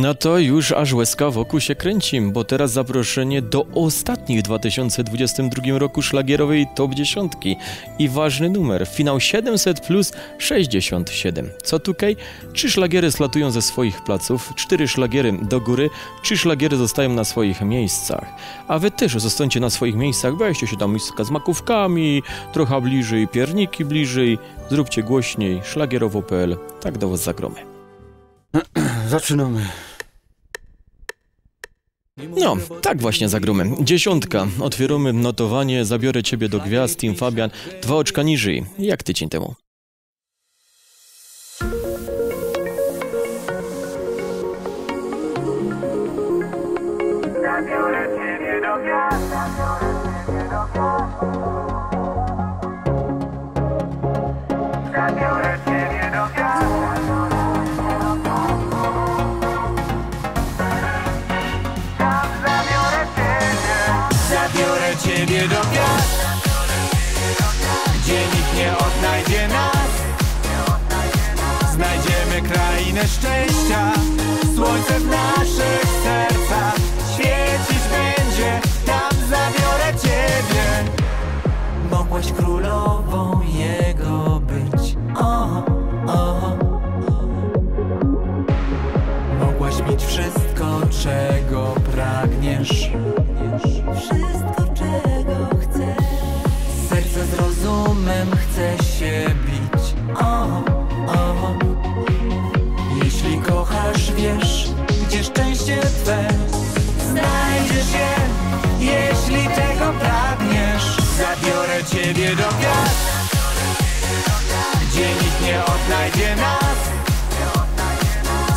No to już aż łezka wokół się kręci, bo teraz zaproszenie do ostatniej w 2022 roku szlagierowej top 10 i ważny numer, finał 700 plus 67. Co tutaj? 3 szlagiery slatują ze swoich placów, 4 szlagiery do góry, 3 szlagiery zostają na swoich miejscach. A wy też zostańcie na swoich miejscach, weźcie się tam miejsca z makówkami, trochę bliżej, pierniki bliżej, zróbcie głośniej, szlagierowo.pl, tak do was zagromy. Zaczynamy. No, tak właśnie zagrumy. 10. Otwieramy notowanie. Zabiorę ciebie do gwiazd. Tim Fabian. 2 oczka niżej. Jak tydzień temu. Zabiorę ciebie do gwiazd. Zabiorę ciebie do gwiazd. Zabiorę ciebie do gwiazd. Ciebie do gwiazd, gdzie nikt nie odnajdzie nas. Znajdziemy krainę szczęścia, słońce w naszych sercach świecić będzie. Tam zabiorę ciebie. Mogłaś królową jego być, o, o. Mogłaś mieć wszystko, czego pragniesz. Wszystko, czego chcesz. Serce z rozumem chce się bić. O, o. Jeśli kochasz, wiesz, gdzie szczęście twe znajdziesz je, jeśli tego pragniesz. Zabiorę ciebie do gwiazd, gdzie nikt nie odnajdzie nas.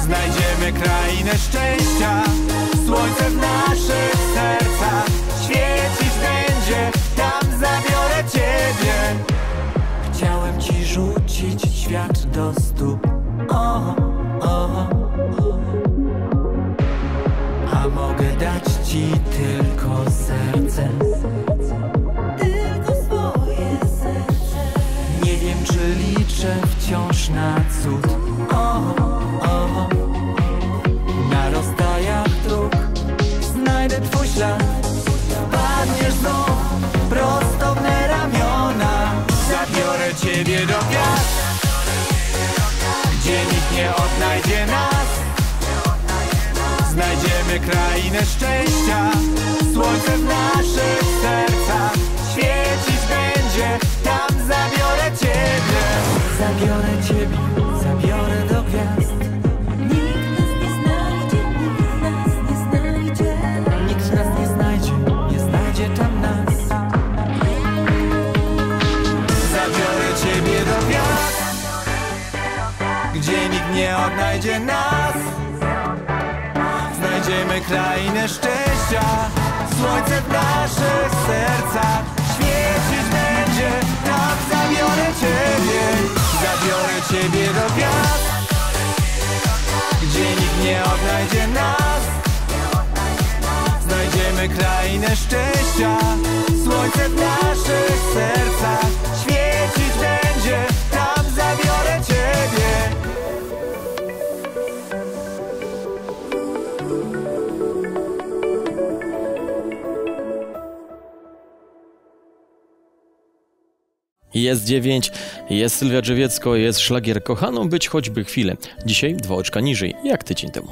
Znajdziemy krainę szczęścia, słońce w naszych sercach świecić będzie, tam zabiorę ciebie. Chciałem ci rzucić świat do stóp, o, o, o. A mogę dać ci tylko serce, tylko swoje serce. Nie wiem, czy liczę wciąż na cud, o, o. Na rozstajach dróg znajdę twój ślad. Padniesz znów prosto w me ramiona. Zabiorę ciebie do gwiazd, gdzie nikt nie odnajdzie nas. Znajdziemy krainę szczęścia, słońce w naszych sercach świecić będzie. Tam zabiorę ciebie. Zabiorę ciebie, zabiorę do gwiazd. Gdzie nikt nie odnajdzie nas. Znajdziemy krainę szczęścia, słońce w naszych sercach świecić będzie. Tak zabiorę ciebie. Zabiorę ciebie do gwiazd, gdzie nikt nie odnajdzie nas. Znajdziemy krainę szczęścia, słońce w naszych sercach świecić będzie. Tam zabiorę ciebie. Jest 9, jest Sylwia Drzewiecko, jest szlagier kochaną być choćby chwilę. Dzisiaj 2 oczka niżej, jak tydzień temu.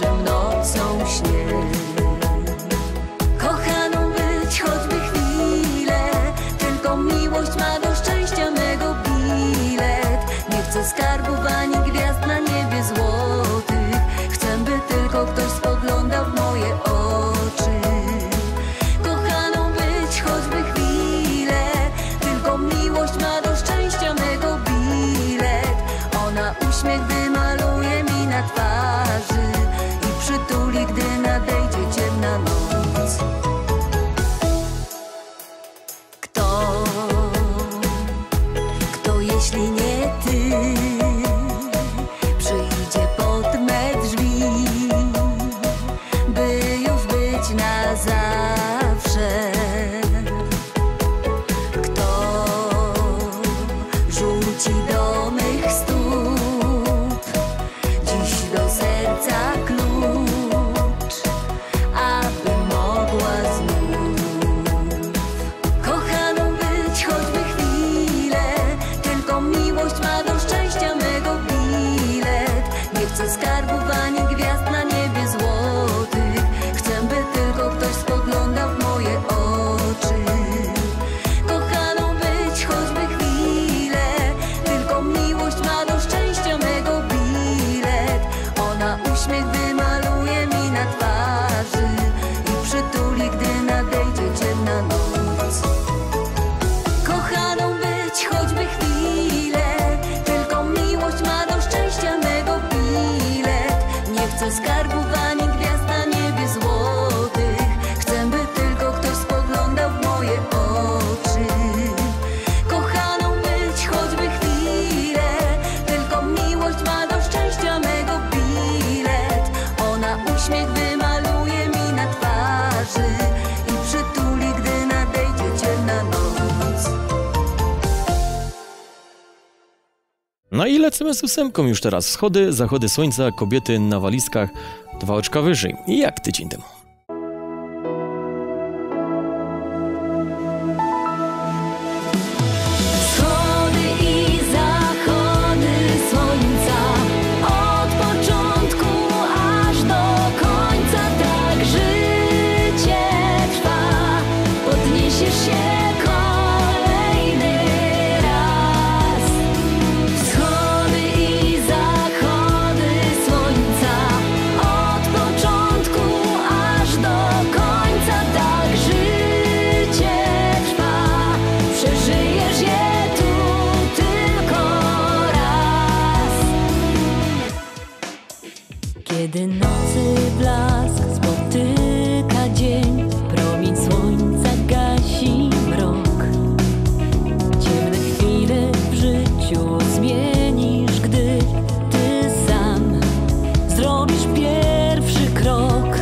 Czym nocą śnie. Chcę skarbów, a nie gwiazd na niebie złotych. Chcę, by tylko ktoś spoglądał w moje oczy. Kochaną być choćby chwilę. Tylko miłość ma do szczęścia mego bilet. Ona uśmiech wymaluje mi na twarzy i przytuli, gdy nadejdzie ciemna noc. No i lecimy z ósemką już teraz. Wschody, zachody słońca, kobiety na walizkach. 2 oczka wyżej, jak tydzień temu. Kiedy nocy blask spotyka dzień, promień słońca gasi mrok. Ciemne chwile w życiu zmienisz, gdy ty sam zrobisz pierwszy krok.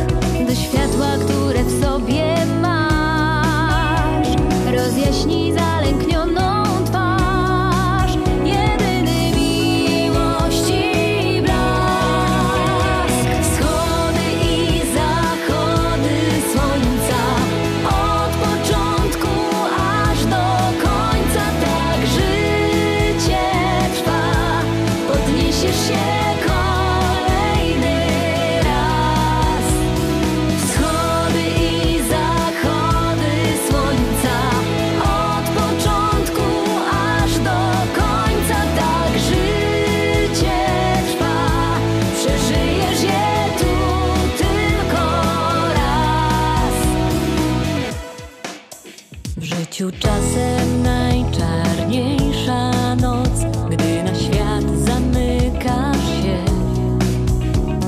Do światła, które w sobie masz, rozjaśni zalęknioną. Czasem najczarniejsza noc, gdy na świat zamykasz się.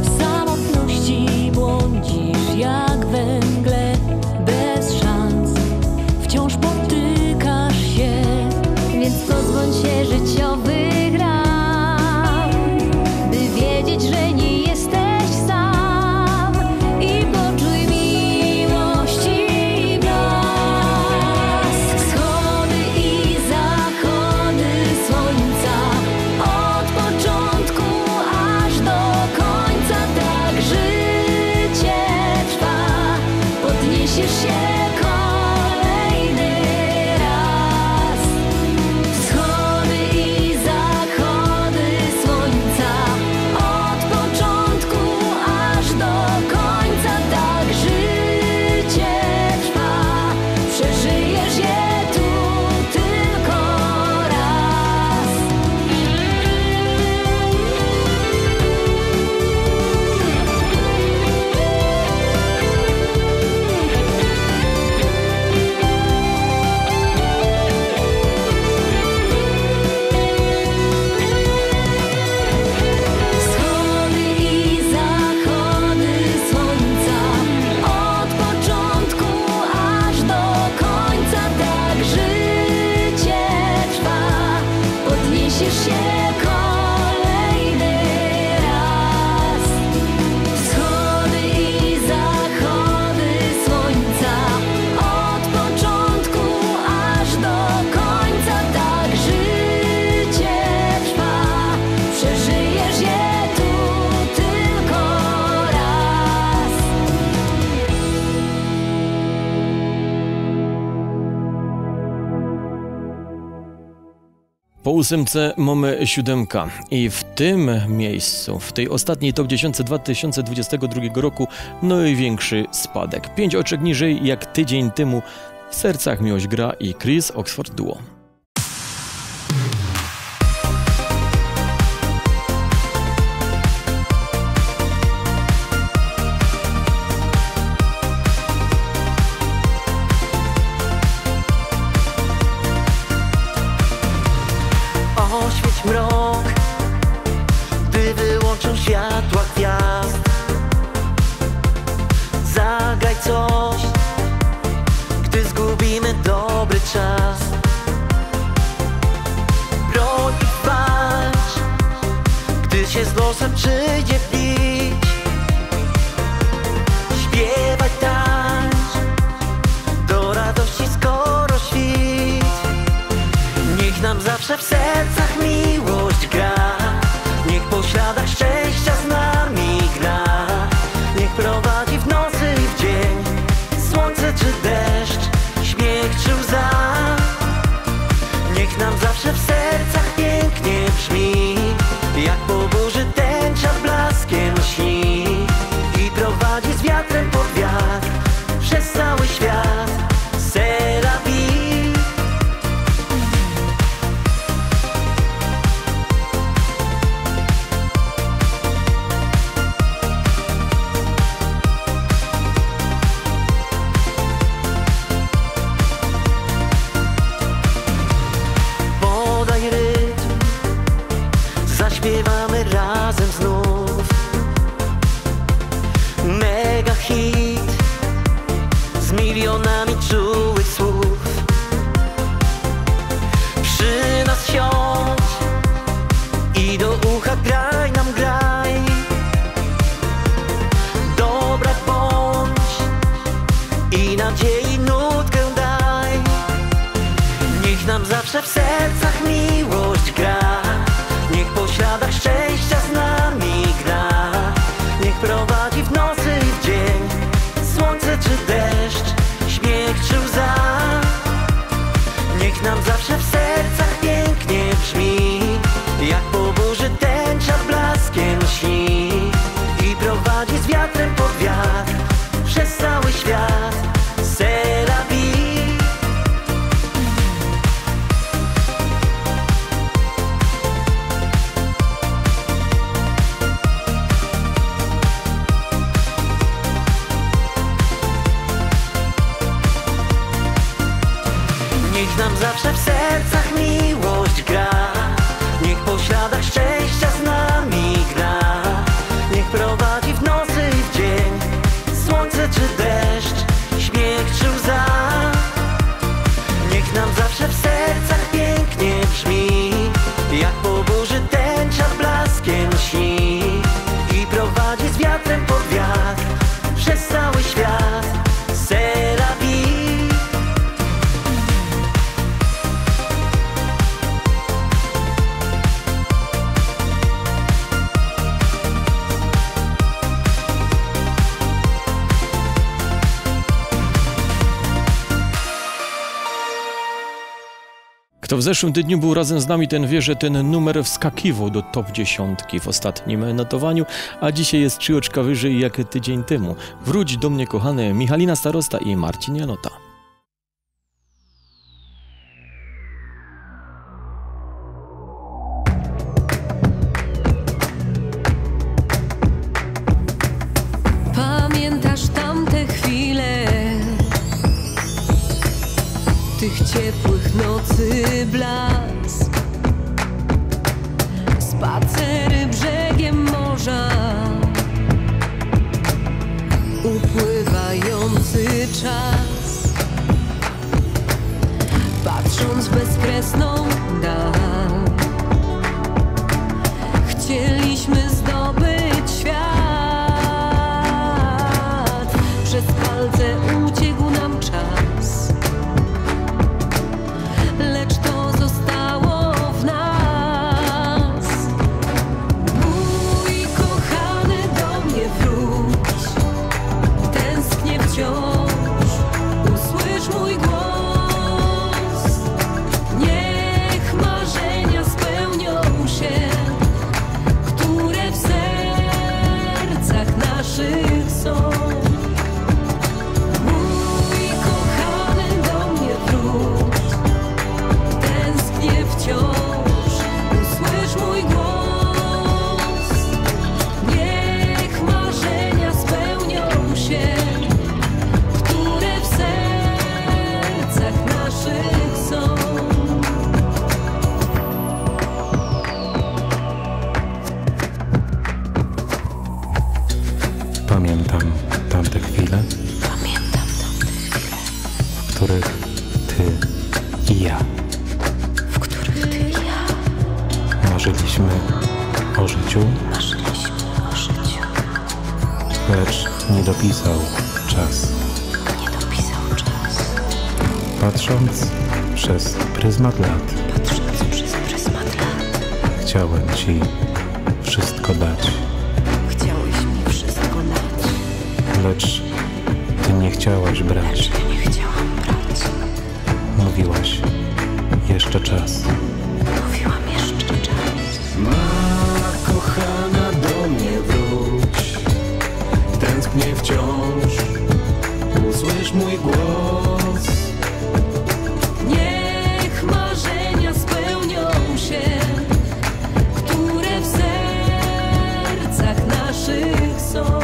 W samotności błądzisz jak we mgle, bez szans wciąż potykasz się. Więc pozbądź się życiowych ram, by wiedzieć, że nie jesteś sam. I poczuj po ósemce mamy 7. I w tym miejscu, w tej ostatniej top 10 2022 roku największy spadek. 5 oczek niżej jak tydzień temu. W sercach miłość gra i Chris Oxford Duo. Mrok, gdy wyłączą światła gwiazd. wiatrem pod wiatr, przez cały świat. Śpiewamy razem znów mega hit z milionami czułych słów. Przy nas siądź i do ucha graj nam graj. Dobra bądź i nadziei nutkę daj. Niech nam zawsze w sercach miłość gra. Niech po śladach szczęścia z nami gra. Niech prowadzi w nocy i w dzień, słońce czy deszcz, śmiech czy łza. Niech nam zawsze w sercach pięknie brzmi, jak po burzy tęcza blaskiem śni. I prowadzi z wiatrem pod wiatr, przez cały świat. C'est la vie. Niech nam zawsze w sercach miłość gra. Niech po śladach szczęścia z nami gra. Niech prowadzi w nocy i w dzień, słońce czy deszcz, śmiech czy łza. Niech nam zawsze w sercach pięknie brzmi, jak po burzy tęcza blaskiem śni. I prowadzi z wiatrem pod wiatr, przez cały świat. C'est la vie. To w zeszłym tygodniu był razem z nami, ten wie, że ten numer wskakiwał do top 10 w ostatnim notowaniu, a dzisiaj jest trzyoczka wyżej jak tydzień temu. Wróć do mnie kochany, Michalina Starosta i Marcin Janota. Pamiętasz tamte chwile, tych ciepłych nocy blask, spacery brzegiem morza, upływający czas, patrząc w bezkresną dal, chcieliśmy zdobyć świat, przez palce uciekł nam czas. Tęsknię wciąż. słyszysz mój głos. Niech marzenia spełnią się, które w sercach naszych są.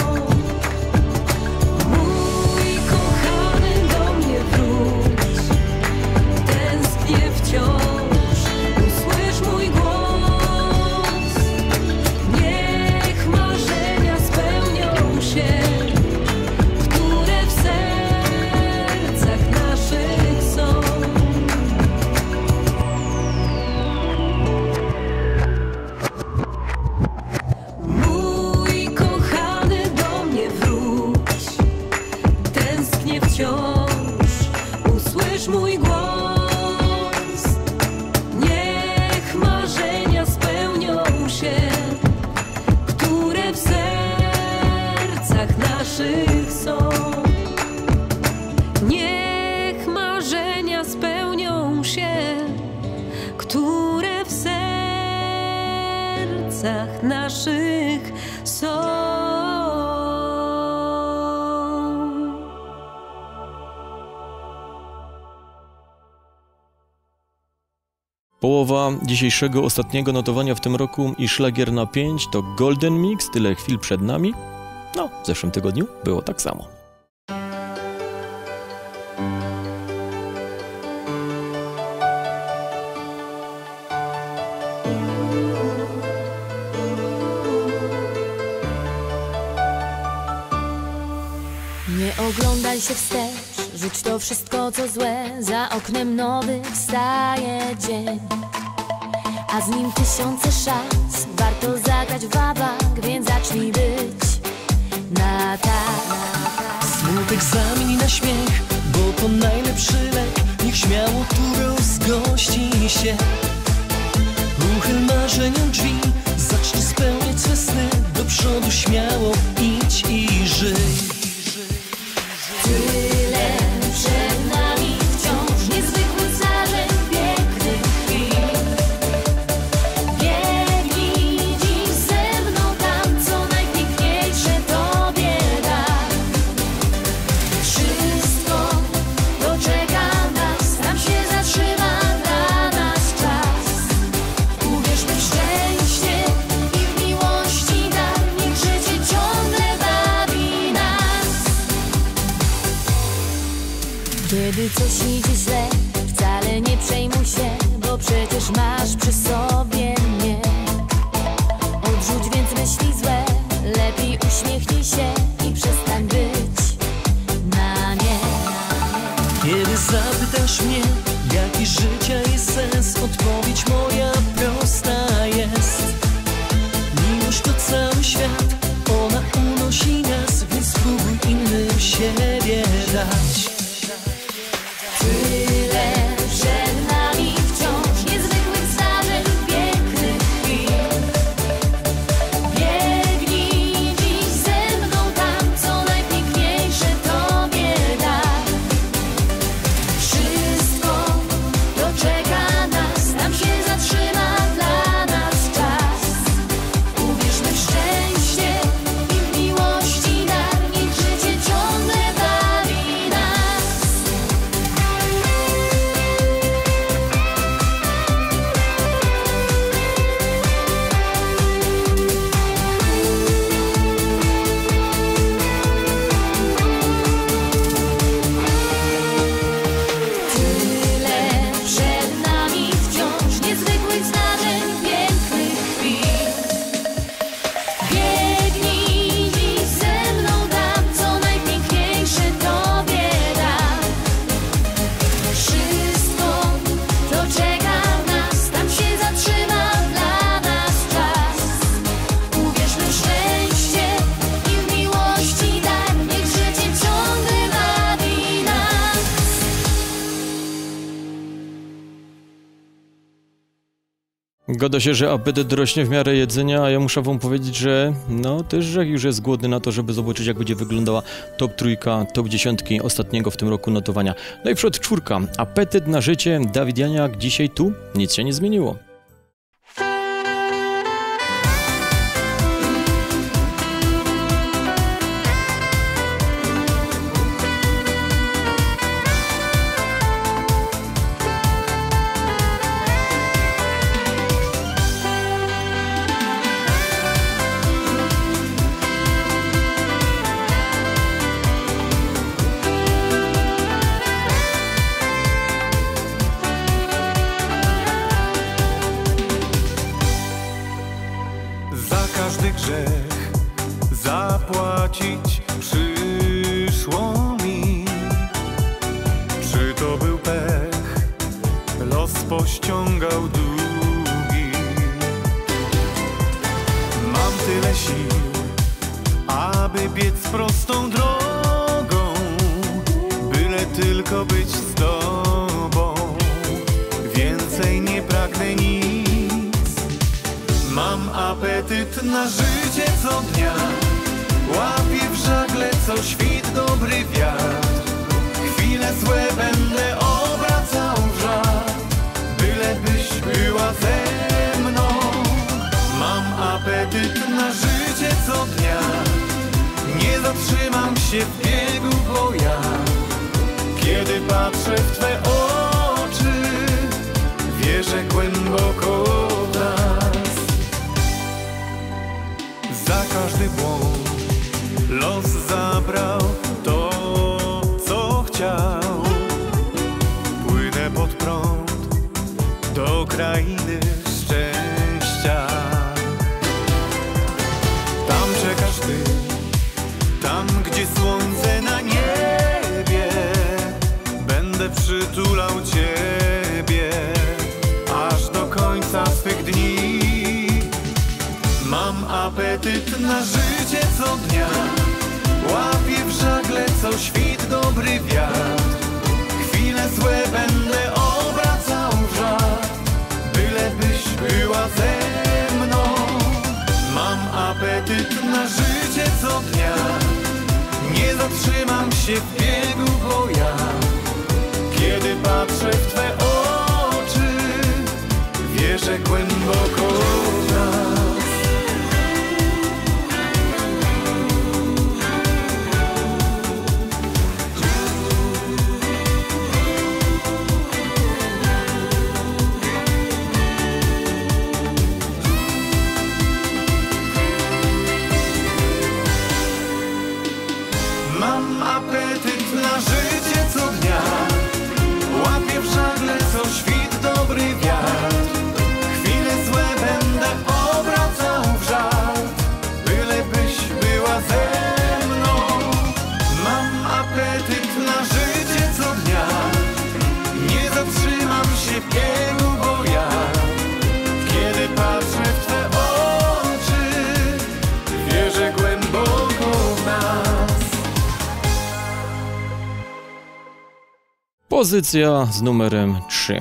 Naszych są. Połowa dzisiejszego, ostatniego notowania w tym roku i szlagier na 5 to Golden Mix, tyle chwil przed nami. No, w zeszłym tygodniu było tak samo. Oglądaj się wstecz, rzuć to wszystko co złe. Za oknem nowy wstaje dzień, a z nim tysiące szans. Warto zagrać w wabank, więc zacznij być na tak. Smutek zamieni na śmiech, bo to najlepszy lek. Niech śmiało tu rozgości się. Uchyl marzeniom drzwi, zacznij spełniać swe sny. Do przodu śmiało idź i żyj. Tyle przed nami wciąż niezwykłych zdarzeń, pięknych chwil. Biegnij dziś ze mną tam, co najpiękniejsze tobie da. Wszystko, co czeka nas, tam się zatrzyma dla nas czas. Uwierzmy w szczęście i w miłości dar, niech życie ciągle bawi nas. Kiedy coś idzie źle, wcale nie przejmuj się, bo przecież masz przy sobie mnie. Odrzuć więc myśli złe, lepiej uśmiechnij się i przestań być na nie. Kiedy zapytasz mnie, jaki życia jest sens, odpowiedź moja prosta jest. Miłość to cały świat, ona unosi nas, więc spróbuj innym siebie dać. Tyle przed nami wciąż niezwykłych zdarzeń, pięknych chwil. Biegnij dziś ze mną tam, co najpiękniejsze tobie da. Wszystko, co czeka nas, tam się zatrzyma dla nas czas. Uwierzmy w szczęście i w miłości dar, niech życie ciągle bawi nas. Tyle przed nami wciąż niezwykłych zdarzeń, pięknych chwil. Biegnij dziś ze mną tam, co najpiękniejsze tobie da. Wszystko, co czeka nas, tam się zatrzyma dla nas czas. Uwierzmy w szczęście i w miłości dar, niech życie ciągle bawi nas. Goda się, że apetyt rośnie w miarę jedzenia, a ja muszę wam powiedzieć, że no też Rzech już jest głodny na to, żeby zobaczyć, jak będzie wyglądała top trójka, top dziesiątki ostatniego w tym roku notowania. No i przed czwórka. Apetyt na życie, Dawid Janiak. Dzisiaj tu nic się nie zmieniło. zapłacić przyszło mi. Czy to był pech? Los pościągał długi. Mam tyle sił, aby biec prostą drogą, byle tylko być z tobą. Więcej nie pragnę nic. Mam apetyt na życie co dnia. Łapię w żagle co świt dobry wiatr. Chwile złe będę obracał w żart, bylebyś była ze mną. Mam apetyt na życie co dnia. Nie zatrzymam się w biegu, bo ja, kiedy patrzę w twe oczy, wierzę głęboko w nas. Za każdy błąd los zabrał to, co chciał. Płynę pod prąd do krainy szczęścia. Tam czekasz ty, tam, gdzie słońce na niebie, będę przytulał ciebie aż do końca swych dni. Mam apetyt na życie co dnia. Łapię w żagle co świt dobry wiatr. Chwile złe będę obracał w żart, bylebyś była ze mną. Mam apetyt na życie co dnia. Nie zatrzymam się w biegu, bo ja, kiedy patrzę w twe oczy, wierzę głęboko w nas. Pozycja z numerem 3.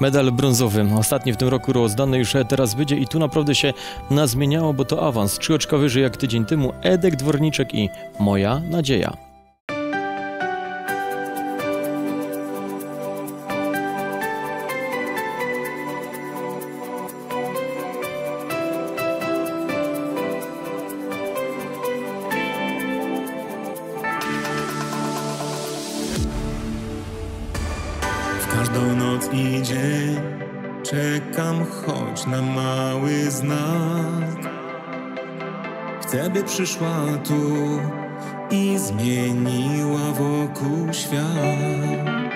Medal brązowy, ostatni w tym roku rozdany, już teraz wyjdzie i tu naprawdę się nazmieniało, bo to awans. 3 oczka wyżej jak tydzień temu, Edek Dworniczek i Moja nadzieja. Na mały znak. Chcę, by przyszła tu i zmieniła wokół świat.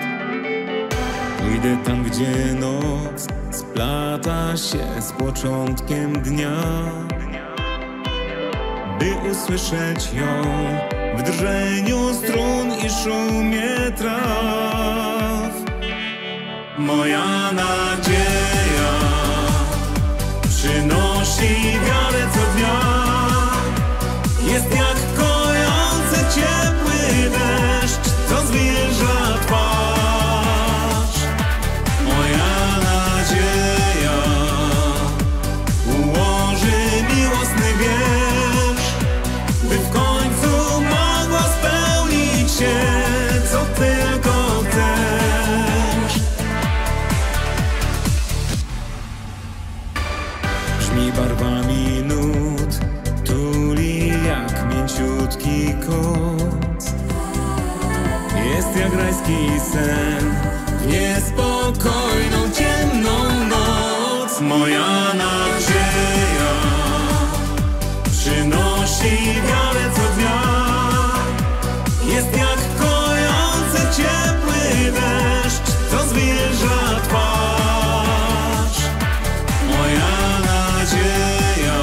Pójdę tam, gdzie noc splata się z początkiem dnia, by usłyszeć ją w drżeniu strun i szumie traw. Moja nadzieja przynosi wiarę co dnia. Jest jak kojący ciepły deszcz, co zwierza twarz. Moja nadzieja ułoży miłosny wiersz, by w końcu mogła spełnić się, co tylko barwami nut tuli jak mięciutki kot. Jest jak rajski sen w niespokojną, ciemną noc. Moja nadzieja przynosi wiarę co dnia. Jest jak kojący ciepły deszcz, co zwierza twarz. Moja nadzieja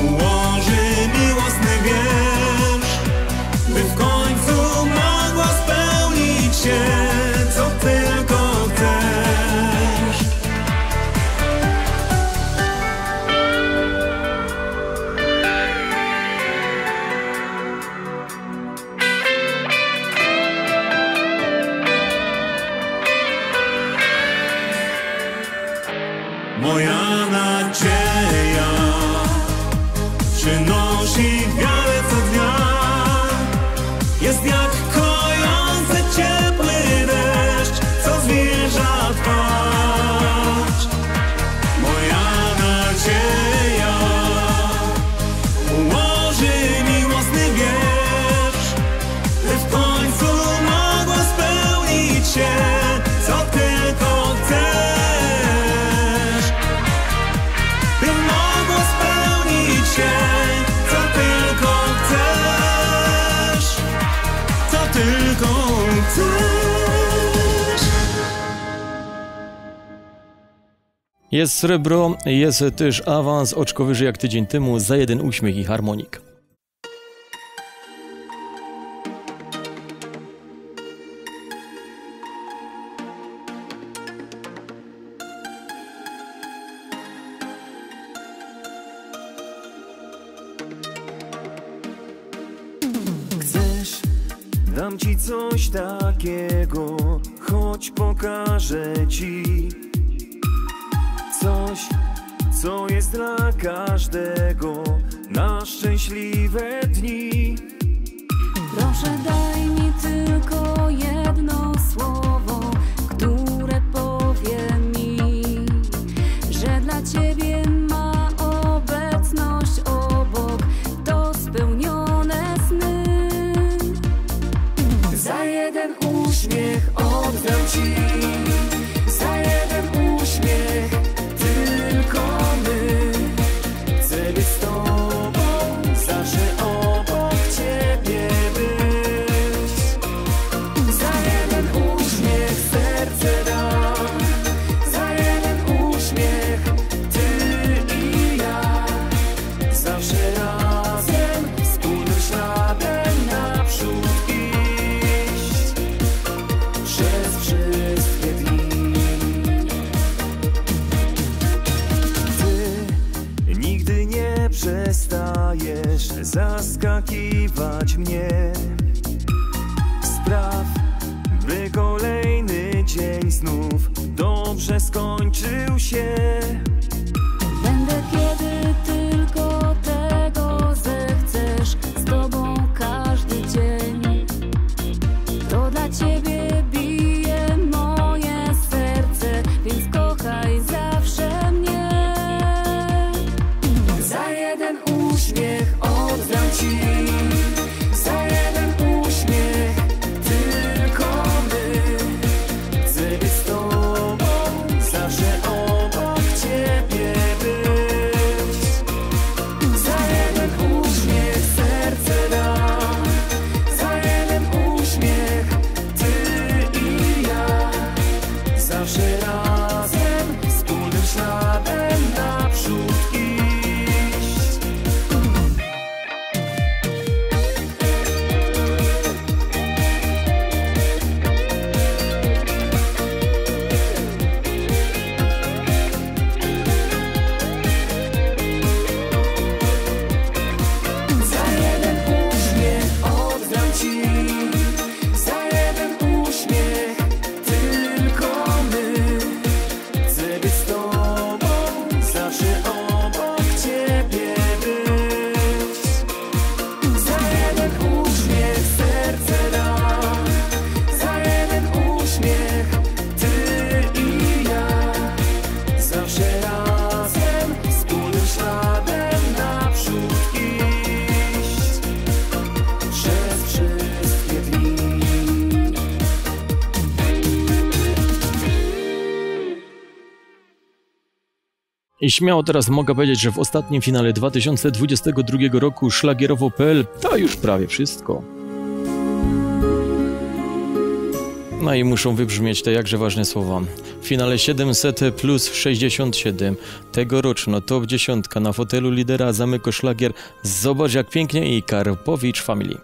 ułoży miłość. wciąż i wiarę co dnia. Jest jak kojący ciepły deszcz, co zwierza twarz. Moja nadzieja ułoży miłosny wiersz, by w końcu mogła spełnić się. Jest srebro, jest też awans, oczko wyżej jak tydzień temu, za jeden uśmiech i harmonik. Chcesz? Dam ci coś takiego, choć pokażę ci. Coś, co jest dla każdego na szczęśliwe dni. Proszę, daj mi tylko jedno słowo, które powie mi, że dla ciebie ma obecność obok to spełnione sny. Za jeden uśmiech oddam ci, za jeden uśmiech. Zaskakiwać mnie, spraw, by kolejny dzień znów dobrze skończył się. Będę, kiedy tylko tego zechcesz, z tobą każdy dzień. To dla ciebie bije moje serce, więc kochaj zawsze mnie. Za jeden uśmiech oddam ci, za jeden uśmiech, tylko my. Chcę być z tobą, zawsze obok ciebie być. Za jeden uśmiech serce dam, za jeden uśmiech ty i ja. Zawsze razem, wspólnym śladem naprzód. I śmiało teraz mogę powiedzieć, że w ostatnim finale 2022 roku szlagierowo.pl to już prawie wszystko. No i muszą wybrzmieć te jakże ważne słowa. W finale 700+67 tegoroczno top 10 na fotelu lidera zamyka szlagier Zobacz jak pięknie i Karpowicz Family.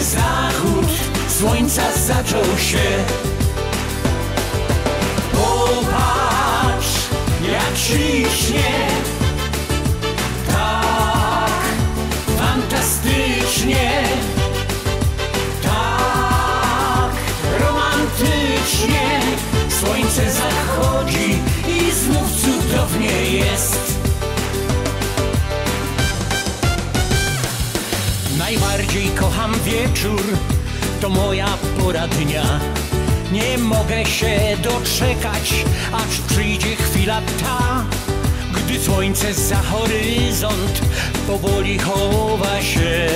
Zachód słońca zaczął się. Popatrz, jak ślicznie, tak fantastycznie, tak romantycznie. Słońce zachodzi i znów cudownie jest. Najbardziej kocham wieczór, to moja pora dnia. Nie mogę się doczekać, aż przyjdzie chwila ta, gdy słońce za horyzont powoli chowa się.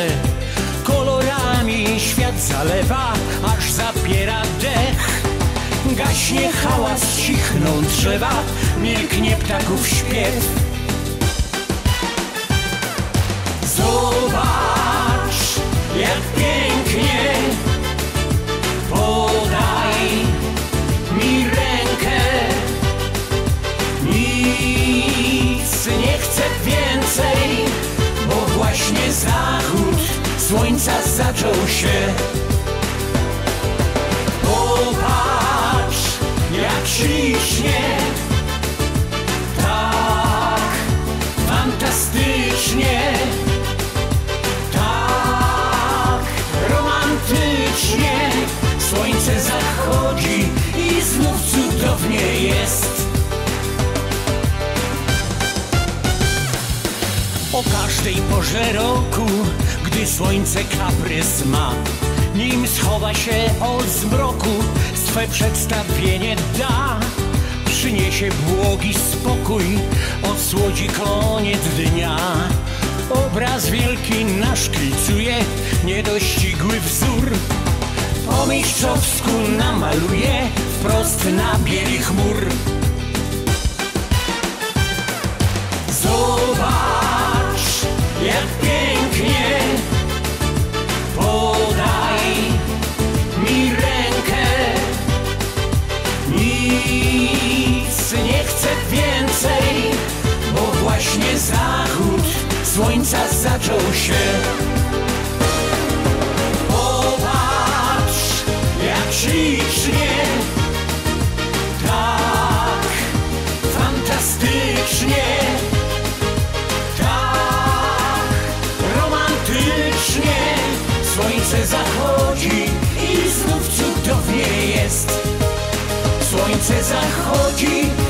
Kolorami świat zalewa, aż zapiera dech. Gaśnie hałas, cichną drzewa, milknie ptaków śpiew. Zobacz, jak pięknie, podaj mi rękę. Nic nie chcę więcej, bo właśnie zachód słońca zaczął się. Jak ślicznie, tak fantastycznie, tak romantycznie. Słońce zachodzi i znów cudownie jest. O każdej porze roku, gdy słońce kaprys ma, nim schowa się od zmroku, swe przedstawienie da. Przyniesie błogi spokój, osłodzi koniec dnia. Obraz wielki naszkicuje niedościgły wzór. Po mistrzowsku namaluje wprost na bieli chmur. Zobacz, jak pięknie, podaj mi rękę. Nic nie chcę więcej, bo właśnie zachód słońca zaczął się. Popatrz, jak ślicznie, tak fantastycznie, tak romantycznie. Słońce zachodzi i znów cudownie jest. Słońce zachodzi.